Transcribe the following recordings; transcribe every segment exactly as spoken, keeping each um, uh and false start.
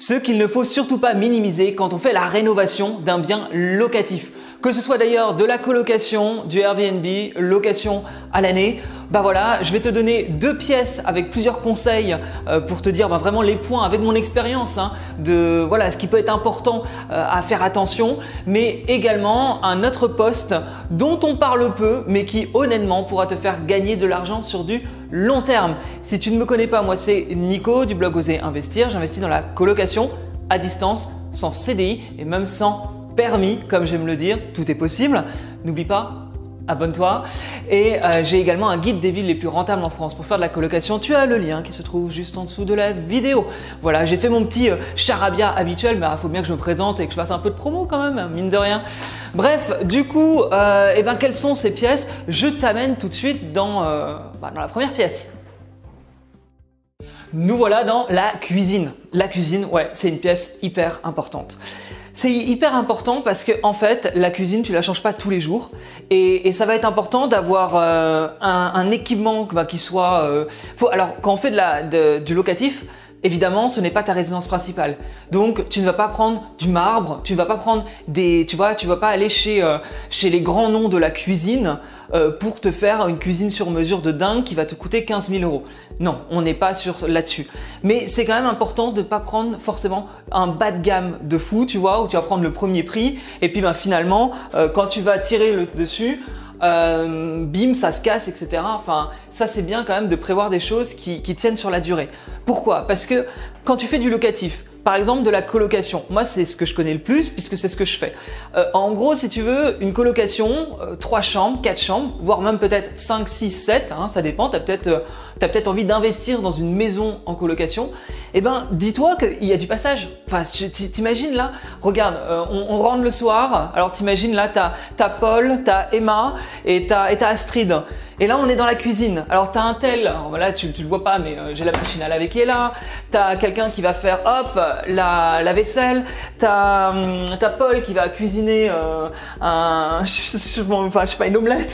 Ce qu'il ne faut surtout pas minimiser quand on fait la rénovation d'un bien locatif. Que ce soit d'ailleurs de la colocation, du Airbnb, location à l'année. Bah voilà, je vais te donner deux pièces avec plusieurs conseils pour te dire bah vraiment les points avec mon expérience hein, de voilà ce qui peut être important à faire attention, mais également un autre poste dont on parle peu mais qui honnêtement pourra te faire gagner de l'argent sur du long terme. Si tu ne me connais pas, moi c'est Nico du blog Osez Investir. J'investis dans la colocation à distance, sans C D I et même sans permis, comme j'aime le dire, tout est possible. N'oublie pas, abonne-toi. Et euh, j'ai également un guide des villes les plus rentables en France pour faire de la colocation. Tu as le lien qui se trouve juste en dessous de la vidéo. Voilà, j'ai fait mon petit euh, charabia habituel, mais il faut bien que je me présente et que je fasse un peu de promo quand même, hein, mine de rien. Bref, du coup, euh, eh ben, quelles sont ces pièces? Je t'amène tout de suite dans, euh, bah, dans la première pièce. Nous voilà dans la cuisine. La cuisine, ouais, c'est une pièce hyper importante. C'est hyper important parce que en fait, la cuisine, tu la changes pas tous les jours et, et ça va être important d'avoir euh, un, un équipement bah, qui soit. Euh, faut, alors, quand on fait de la, de, du locatif, évidemment, ce n'est pas ta résidence principale. Donc, tu ne vas pas prendre du marbre, tu ne vas pas prendre des, tu vois, tu vas pas aller chez euh, chez les grands noms de la cuisine euh, pour te faire une cuisine sur mesure de dingue qui va te coûter quinze mille euros. Non, on n'est pas sur là-dessus. Mais c'est quand même important de pas prendre forcément un bas de gamme de fou, tu vois, où tu vas prendre le premier prix et puis ben finalement, euh, quand tu vas tirer le dessus. Euh, bim, ça se casse, et cetera. Enfin, ça c'est bien quand même de prévoir des choses qui, qui tiennent sur la durée. Pourquoi? Parce que quand tu fais du locatif, par exemple de la colocation, moi c'est ce que je connais le plus puisque c'est ce que je fais. Euh, en gros, si tu veux, une colocation, euh, trois chambres, quatre chambres, voire même peut-être cinq, six, sept, hein, ça dépend, tu as peut-être euh, t'as peut-être envie d'investir dans une maison en colocation, eh ben dis-toi qu'il y a du passage. Enfin, t'imagines là, regarde, euh, on, on rentre le soir, alors t'imagines là, t'as t'as Paul, t'as Emma et t'as et t'as Astrid. Et là, on est dans la cuisine. Alors, t'as un tel, alors, voilà, tu, tu le vois pas, mais euh, j'ai la machine à laver qui est là. T'as quelqu'un qui va faire, hop, la, la vaisselle. T'as hum, t'as Paul qui va cuisiner euh, un, je, je, enfin, je sais pas, une omelette,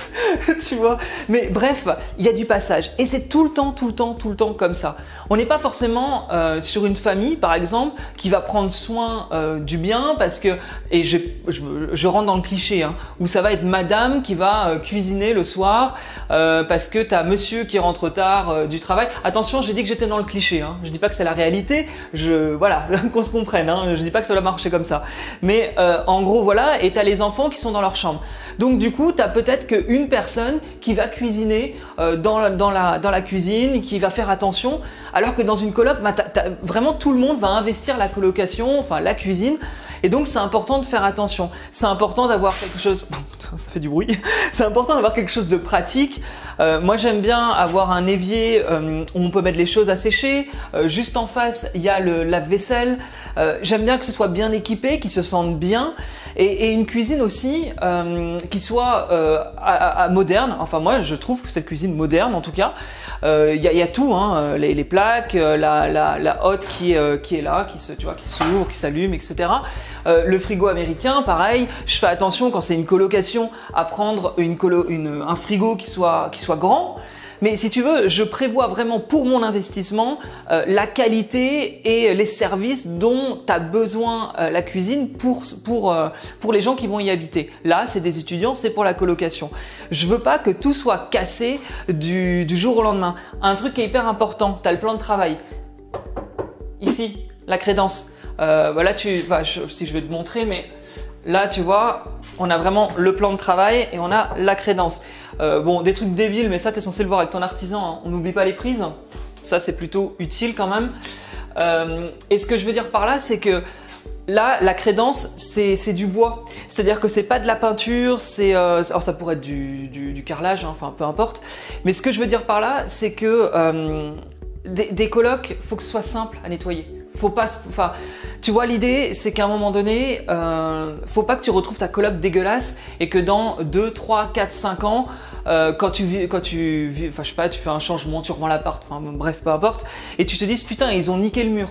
tu vois. Mais bref, il y a du passage. Et c'est tout le temps, tout le temps, tout le temps comme ça. On n'est pas forcément euh, sur une famille, par exemple, qui va prendre soin euh, du bien parce que, et je, je, je rentre dans le cliché, hein, où ça va être madame qui va euh, cuisiner le soir. Euh, Euh, parce que t'as monsieur qui rentre tard euh, du travail. Attention, j'ai dit que j'étais dans le cliché. Hein. Je dis pas que c'est la réalité. Je voilà, qu'on se comprenne. Hein. Je dis pas que ça va marcher comme ça. Mais euh, en gros, voilà. Et t'as les enfants qui sont dans leur chambre. Donc du coup, t'as peut-être qu'une personne qui va cuisiner euh, dans la, dans la dans la cuisine, qui va faire attention. Alors que dans une coloc, bah, t'as, t'as, vraiment tout le monde va investir la colocation, enfin la cuisine. Et donc c'est important de faire attention. C'est important d'avoir quelque chose. Ça fait du bruit. C'est important d'avoir quelque chose de pratique. Euh, moi, j'aime bien avoir un évier euh, où on peut mettre les choses à sécher. Euh, juste en face, il y a le lave-vaisselle. Euh, j'aime bien que ce soit bien équipé, qu'ils se sentent bien. Et, et une cuisine aussi euh, qui soit euh, à, à moderne. Enfin, moi, je trouve que cette cuisine moderne, en tout cas, il euh, y, y a tout, hein, les, les plaques, la, la, la hotte qui, euh, qui est là, qui se, tu vois, qui s'ouvre, qui s'allume, et cetera. Euh, le frigo américain, pareil. Je fais attention quand c'est une colocation à prendre une colo, une, un frigo qui soit, qui soit grand. Mais si tu veux, je prévois vraiment pour mon investissement euh, la qualité et les services dont tu as besoin euh, la cuisine pour, pour, euh, pour les gens qui vont y habiter. Là, c'est des étudiants, c'est pour la colocation. Je veux pas que tout soit cassé du, du jour au lendemain. Un truc qui est hyper important, tu as le plan de travail. Ici, la crédence. Euh, voilà, tu, bah, je, si je vais te montrer, mais... Là, tu vois, on a vraiment le plan de travail et on a la crédence. Euh, bon, des trucs débiles, mais ça, tu es censé le voir avec ton artisan. Hein. On n'oublie pas les prises. Ça, c'est plutôt utile quand même. Euh, et ce que je veux dire par là, c'est que là, la crédence, c'est du bois. C'est-à-dire que c'est pas de la peinture, c'est... Euh, alors, ça pourrait être du, du, du carrelage, hein, enfin, peu importe. Mais ce que je veux dire par là, c'est que euh, des, des colocs, faut que ce soit simple à nettoyer. Faut pas, enfin, tu vois l'idée, c'est qu'à un moment donné, euh, faut pas que tu retrouves ta coloc dégueulasse et que dans deux, trois, quatre, cinq ans, euh, quand tu vis, quand tu vis, enfin je sais pas, tu fais un changement, tu revends l'appart, enfin bref, peu importe, et tu te dises putain, ils ont niqué le mur.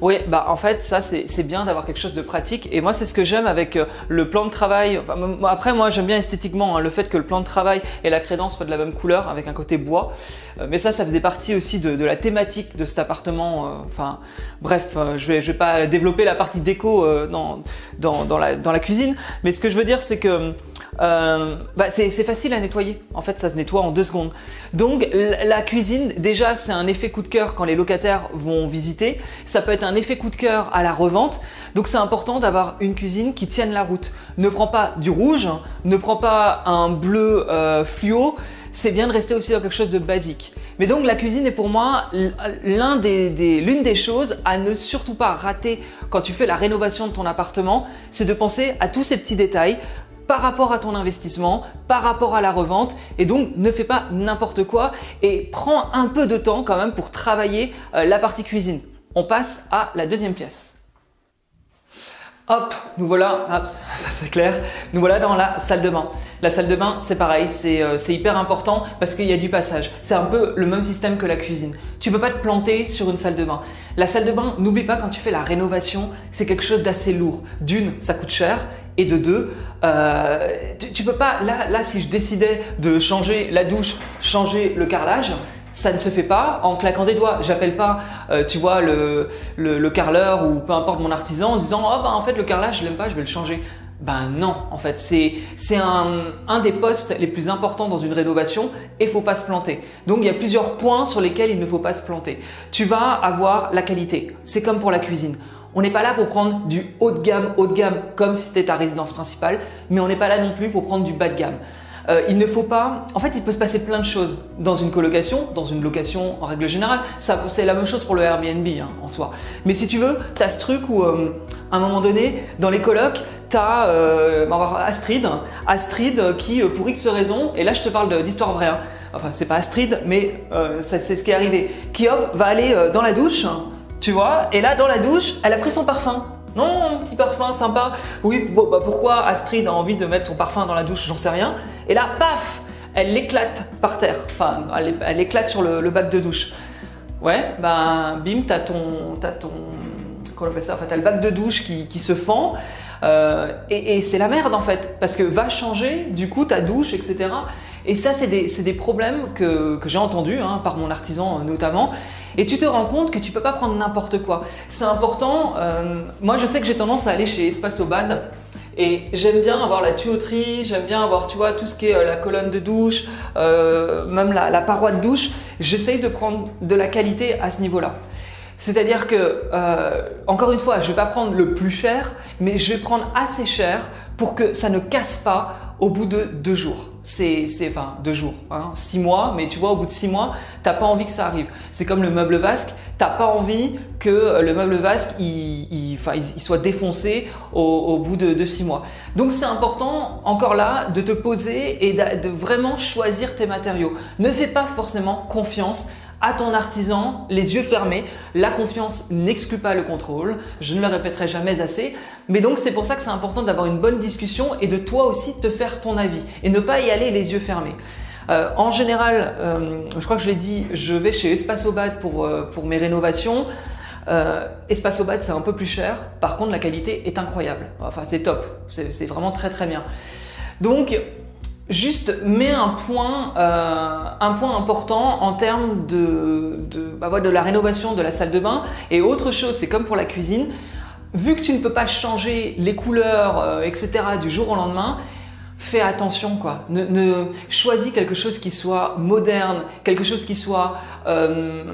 Oui, bah en fait ça c'est bien d'avoir quelque chose de pratique, et moi c'est ce que j'aime avec le plan de travail. Enfin, après moi j'aime bien esthétiquement hein, le fait que le plan de travail et la crédence soient de la même couleur avec un côté bois, euh, mais ça ça faisait partie aussi de, de la thématique de cet appartement. Euh, enfin bref, euh, je vais je vais pas développer la partie déco euh, dans, dans, dans, la, dans la cuisine, mais ce que je veux dire c'est que Euh, bah c'est facile à nettoyer, en fait ça se nettoie en deux secondes. Donc la cuisine déjà c'est un effet coup de cœur quand les locataires vont visiter, ça peut être un effet coup de cœur à la revente, donc c'est important d'avoir une cuisine qui tienne la route. Ne prends pas du rouge, ne prends pas un bleu euh, fluo, c'est bien de rester aussi dans quelque chose de basique. Mais donc la cuisine est pour moi l'une des, des, l'une des choses à ne surtout pas rater quand tu fais la rénovation de ton appartement, c'est de penser à tous ces petits détails par rapport à ton investissement, par rapport à la revente, et donc ne fais pas n'importe quoi et prends un peu de temps quand même pour travailler euh, la partie cuisine. On passe à la deuxième pièce. Hop, nous voilà, hop, ça c'est clair, nous voilà dans la salle de bain. La salle de bain c'est pareil, c'est euh, hyper important parce qu'il y a du passage. C'est un peu le même système que la cuisine. Tu peux pas te planter sur une salle de bain. La salle de bain, n'oublie pas quand tu fais la rénovation, c'est quelque chose d'assez lourd. D'une, ça coûte cher. Et de deux, euh, tu, tu peux pas, là, là si je décidais de changer la douche, changer le carrelage, ça ne se fait pas en claquant des doigts. J'appelle pas, euh, tu vois, le, le, le carreleur ou peu importe mon artisan en disant « Oh bah en fait le carrelage je l'aime pas, je vais le changer ». Ben non, en fait, c'est un, un des postes les plus importants dans une rénovation et il ne faut pas se planter. Donc, il y a plusieurs points sur lesquels il ne faut pas se planter. Tu vas avoir la qualité, c'est comme pour la cuisine. On n'est pas là pour prendre du haut de gamme, haut de gamme, comme si c'était ta résidence principale, mais on n'est pas là non plus pour prendre du bas de gamme. Euh, il ne faut pas… En fait, il peut se passer plein de choses dans une colocation, dans une location en règle générale. C'est la même chose pour le Airbnb hein, en soi. Mais si tu veux, tu as ce truc où euh, à un moment donné, dans les colocs, tu as euh, on va voir Astrid, Astrid qui pour X raisons, et là je te parle d'histoire vraie, hein. Enfin c'est pas Astrid, mais euh, c'est ce qui est arrivé, qui hop, va aller euh, dans la douche, tu vois, et là dans la douche, elle a pris son parfum. Non, petit parfum sympa. Oui, bon, bah pourquoi Astrid a envie de mettre son parfum dans la douche, j'en sais rien. Et là, paf, elle l'éclate par terre. Enfin, elle, elle éclate sur le, le bac de douche. Ouais, bah bim, t'as ton, t'as ton, comment on appelle ça ? Enfin, t'as le bac de douche qui, qui se fend. Euh, et et c'est la merde en fait, parce que va changer du coup ta douche, et cetera. Et ça, c'est des, des problèmes que, que j'ai entendus, hein, par mon artisan notamment. Et tu te rends compte que tu peux pas prendre n'importe quoi. C'est important. Euh, moi, je sais que j'ai tendance à aller chez Espace Aubade et j'aime bien avoir la tuyauterie, j'aime bien avoir, tu vois, tout ce qui est euh, la colonne de douche, euh, même la, la paroi de douche. J'essaye de prendre de la qualité à ce niveau-là. C'est-à-dire que, euh, encore une fois, je vais pas prendre le plus cher, mais je vais prendre assez cher pour que ça ne casse pas au bout de deux jours. C'est, enfin, deux jours, hein, six mois, mais tu vois, au bout de six mois, t'as pas envie que ça arrive. C'est comme le meuble vasque, t'as pas envie que le meuble vasque, il, il, enfin, il soit défoncé au, au bout de, de six mois. Donc, c'est important, encore là, de te poser et de, de vraiment choisir tes matériaux. Ne fais pas forcément confiance à ton artisan, les yeux fermés. La confiance n'exclut pas le contrôle, je ne le répéterai jamais assez, mais donc c'est pour ça que c'est important d'avoir une bonne discussion et de toi aussi te faire ton avis et ne pas y aller les yeux fermés. Euh, en général, euh, je crois que je l'ai dit, je vais chez Espace Aubade pour, euh, pour mes rénovations. Euh, Espace Aubade c'est un peu plus cher, par contre la qualité est incroyable, enfin c'est top, c'est vraiment très très bien. Donc juste mets un point, euh, un point important en termes de, de, bah, de la rénovation de la salle de bain. Et autre chose, c'est comme pour la cuisine, vu que tu ne peux pas changer les couleurs, euh, et cetera du jour au lendemain, fais attention quoi. Ne, ne choisis quelque chose qui soit moderne, quelque chose qui soit… Euh,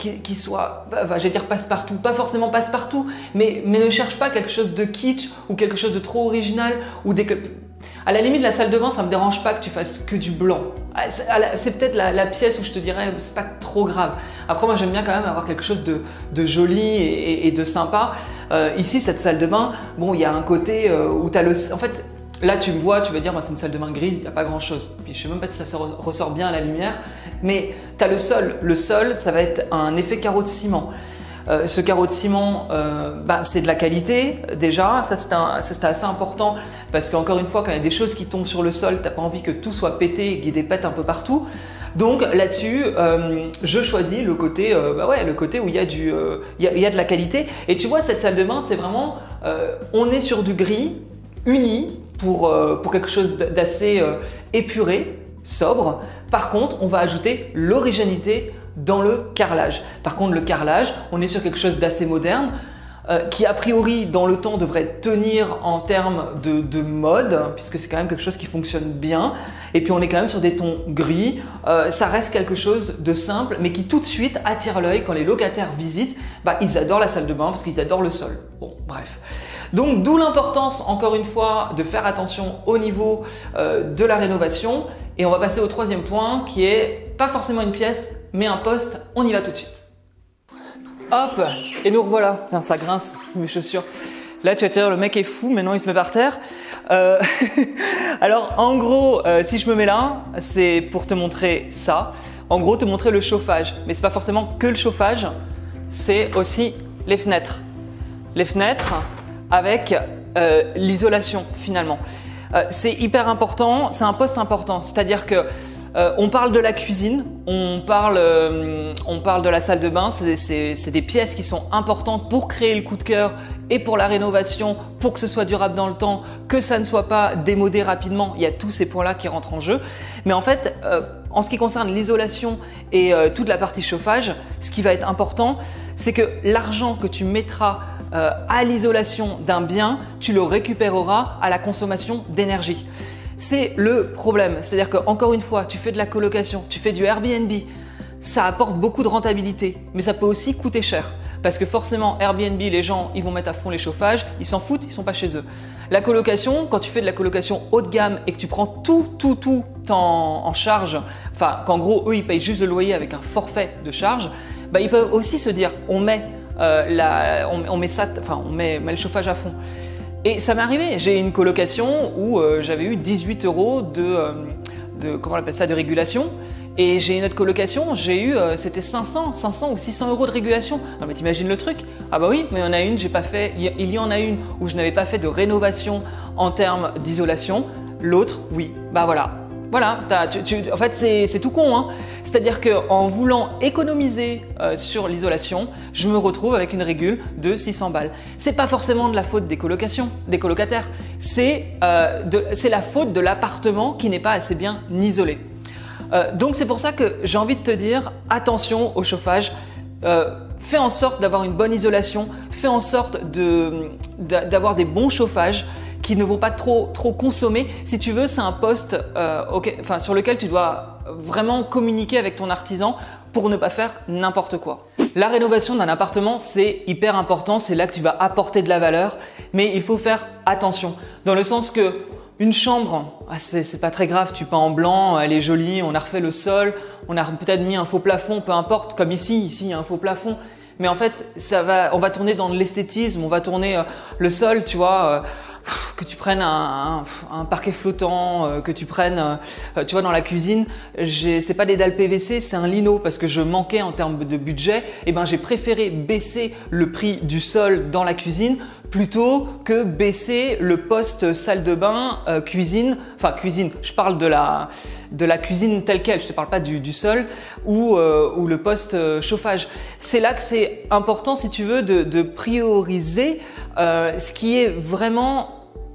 Qui, qui soit, bah, bah, j'allais dire passe-partout, pas forcément passe-partout, mais, mais ne cherche pas quelque chose de kitsch ou quelque chose de trop original. Ou des... À la limite, la salle de bain, ça me dérange pas que tu fasses que du blanc. C'est peut-être la, la pièce où je te dirais, c'est pas trop grave. Après, moi, j'aime bien quand même avoir quelque chose de, de joli et, et de sympa. Euh, ici, cette salle de bain, bon, il y a un côté euh, où tu as le… En fait, là, tu me vois, tu vas dire, bah, c'est une salle de bain grise, il n'y a pas grand-chose. Puis je ne sais même pas si ça ressort bien à la lumière, mais tu as le sol. Le sol, ça va être un effet carreau de ciment. Euh, ce carreau de ciment, euh, bah, c'est de la qualité déjà, ça c'est assez important parce qu'encore une fois, quand il y a des choses qui tombent sur le sol, t'as pas envie que tout soit pété et qu'il y ait des pètes un peu partout. Donc là-dessus, euh, je choisis le côté, euh, bah ouais, le côté où il y a du, euh, il y a, il y a de la qualité. Et tu vois, cette salle de bain, c'est vraiment, euh, on est sur du gris uni pour, euh, pour quelque chose d'assez euh, épuré, sobre. Par contre, on va ajouter l'originalité dans le carrelage. Par contre, le carrelage, on est sur quelque chose d'assez moderne euh, qui a priori dans le temps devrait tenir en termes de, de mode puisque c'est quand même quelque chose qui fonctionne bien. Et puis on est quand même sur des tons gris. Euh, ça reste quelque chose de simple mais qui tout de suite attire l'œil quand les locataires visitent. Bah, ils adorent la salle de bain parce qu'ils adorent le sol. Bon, bref. Donc d'où l'importance encore une fois de faire attention au niveau euh, de la rénovation. Et on va passer au troisième point qui est pas forcément une pièce mais un poste, on y va tout de suite. Hop, et nous revoilà. Putain, ça grince, c'est mes chaussures. Là, tu vas te dire, le mec est fou, maintenant il se met par terre. Euh... Alors, en gros, euh, si je me mets là, c'est pour te montrer ça. En gros, te montrer le chauffage. Mais c'est pas forcément que le chauffage, c'est aussi les fenêtres. Les fenêtres avec euh, l'isolation, finalement. Euh, c'est hyper important, c'est un poste important. C'est-à-dire que Euh, on parle de la cuisine, on parle, euh, on parle de la salle de bain, c'est des pièces qui sont importantes pour créer le coup de cœur et pour la rénovation, pour que ce soit durable dans le temps, que ça ne soit pas démodé rapidement, il y a tous ces points-là qui rentrent en jeu. Mais en fait, euh, en ce qui concerne l'isolation et euh, toute la partie chauffage, ce qui va être important, c'est que l'argent que tu mettras euh, à l'isolation d'un bien, tu le récupéreras à la consommation d'énergie. C'est le problème, c'est-à-dire qu'encore une fois, tu fais de la colocation, tu fais du Airbnb, ça apporte beaucoup de rentabilité, mais ça peut aussi coûter cher. Parce que forcément, Airbnb, les gens, ils vont mettre à fond les chauffages, ils s'en foutent, ils sont pas chez eux. La colocation, quand tu fais de la colocation haut de gamme et que tu prends tout, tout, tout en, en charge, enfin qu'en gros, eux, ils payent juste le loyer avec un forfait de charge, bah, ils peuvent aussi se dire, on met, euh, la, on, on met ça, enfin, on met, met le chauffage à fond. Et ça m'est arrivé, j'ai une colocation où euh, j'avais eu dix-huit euros de, euh, de, comment on appelle ça, de régulation et j'ai une autre colocation, j'ai eu, euh, c'était cinq cents, cinq cents ou six cents euros de régulation. Non mais t'imagines le truc? Ah bah oui, mais il y en a une, j'ai pas fait, il y en a une où je n'avais pas fait de rénovation en termes d'isolation, l'autre oui, bah voilà. Voilà, tu, tu, en fait c'est tout con, hein. C'est-à-dire qu'en voulant économiser euh, sur l'isolation, je me retrouve avec une régule de six cents balles. C'est pas forcément de la faute des colocations, des colocataires, c'est euh, la faute de l'appartement qui n'est pas assez bien isolé. Euh, donc c'est pour ça que j'ai envie de te dire attention au chauffage, euh, fais en sorte d'avoir une bonne isolation, fais en sorte d'avoir de, des bons chauffages qui ne vont pas trop, trop consommer. Si tu veux, c'est un poste euh, okay, enfin, sur lequel tu dois vraiment communiquer avec ton artisan pour ne pas faire n'importe quoi. La rénovation d'un appartement, c'est hyper important. C'est là que tu vas apporter de la valeur, mais il faut faire attention dans le sens que une chambre, c'est pas très grave, tu peins en blanc, elle est jolie, on a refait le sol, on a peut-être mis un faux plafond, peu importe, comme ici, ici il y a un faux plafond. Mais en fait, ça va, on va tourner dans l'esthétisme, on va tourner euh, le sol, tu vois. Euh, que tu prennes un, un, un parquet flottant, que tu prennes, tu vois, dans la cuisine, c'est pas des dalles P V C, c'est un lino parce que je manquais en termes de budget. Et ben j'ai préféré baisser le prix du sol dans la cuisine plutôt que baisser le poste salle de bain euh, cuisine, enfin cuisine. Je parle de la de la cuisine telle quelle, je te parle pas du, du sol ou euh, ou le poste euh, chauffage. C'est là que c'est important si tu veux de, de prioriser euh, ce qui est vraiment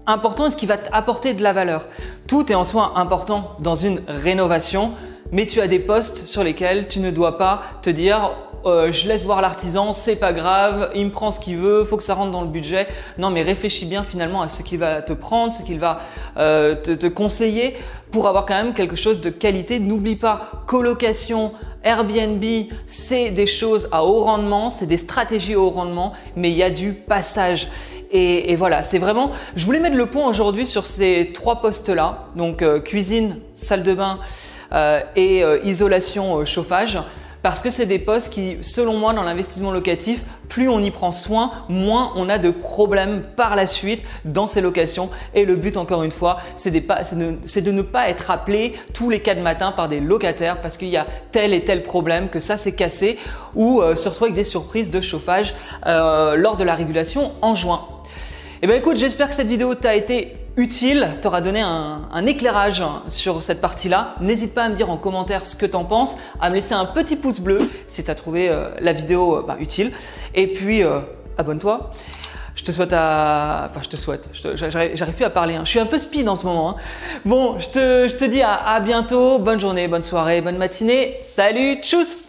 important et ce qui va t'apporter de la valeur. Tout est en soi important dans une rénovation, mais tu as des postes sur lesquels tu ne dois pas te dire euh, je laisse voir l'artisan, c'est pas grave, il me prend ce qu'il veut, faut que ça rentre dans le budget. Non mais réfléchis bien finalement à ce qu'il va te prendre, ce qu'il va euh, te, te conseiller pour avoir quand même quelque chose de qualité. N'oublie pas colocation, Airbnb, c'est des choses à haut rendement, c'est des stratégies à haut rendement, mais il y a du passage. Et, et voilà, c'est vraiment, je voulais mettre le point aujourd'hui sur ces trois postes-là, donc euh, cuisine, salle de bain euh, et euh, isolation, euh, chauffage, parce que c'est des postes qui, selon moi, dans l'investissement locatif, plus on y prend soin, moins on a de problèmes par la suite dans ces locations. Et le but, encore une fois, c'est de, de ne pas être appelé tous les quatre matins par des locataires parce qu'il y a tel et tel problème, que ça s'est cassé, ou euh, se retrouver avec des surprises de chauffage euh, lors de la régulation en juin. Eh bien écoute, j'espère que cette vidéo t'a été utile, t'aura donné un, un éclairage sur cette partie-là. N'hésite pas à me dire en commentaire ce que t'en penses, à me laisser un petit pouce bleu si t'as trouvé euh, la vidéo euh, bah, utile. Et puis euh, abonne-toi. Je te souhaite à… Enfin, je te souhaite. J'arrive plus à parler. Hein. Je suis un peu speed en ce moment. Hein. Bon, je te, je te dis à, à bientôt. Bonne journée, bonne soirée, bonne matinée. Salut, tchuss!